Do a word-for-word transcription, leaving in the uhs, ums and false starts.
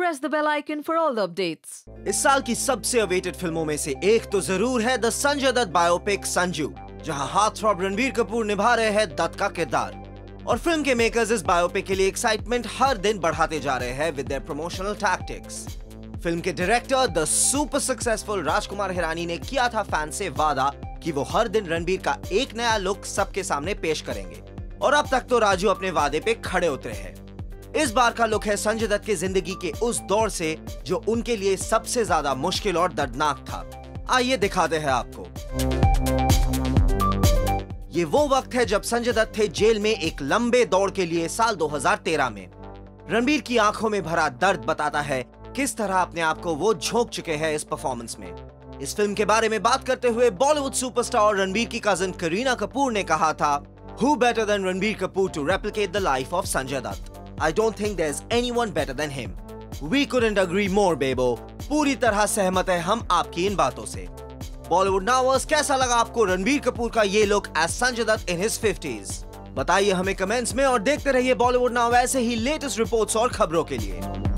press the bell icon for all the updates. इस साल की सबसे अवेटेड फिल्मों में से एक तो जरूर है द संजय दत्त बायोपिक संजू, जहां हार्टथ्रॉब रणबीर कपूर निभा रहे हैं दत्त का किरदार। और फिल्म के मेकर्स इस बायोपिक के लिए एक्साइटमेंट हर दिन बढ़ाते जा रहे हैं with their promotional tactics. Film के director the super successful Rajkumar Hirani ने किया था फैन से वादा कि वो हर दिन रणबीर का एक नया लुक सबके सामने पेश करेंगे, और अब तक तो राजू अपने वादे पे खड़े उतरे हैं। इस बार का लुक है संजय दत्त के जिंदगी के उस दौर से जो उनके लिए सबसे ज्यादा मुश्किल और दर्दनाक था। आइए दिखाते हैं आपको। ये वो वक्त है जब संजय दत्त थे जेल में एक लंबे दौड़ के लिए साल दो हज़ार तेरह में। रणबीर की आंखों में भरा दर्द बताता है किस तरह अपने आप को वो झोंक चुके हैं इस परफॉर्मेंस में। इस फिल्म के बारे में बात करते हुए बॉलीवुड सुपरस्टार रणबीर की कजिन करीना कपूर ने कहा था, Who better than Ranbir Kapoor to replicate the life of Sanjay Dutt? I don't think there's anyone better than him. We couldn't agree more, bebo. पूरी तरह सहमत है हम आपकी इन बातों से। Bollywood Nowers, कैसा लगा आपको रणबीर कपूर का ये look as Sanjay Dutt in his fifties? बताइए हमें कमेंट्स में और देखते रहिए Bollywood Now ऐसे ही लेटेस्ट रिपोर्ट्स और खबरों के लिए।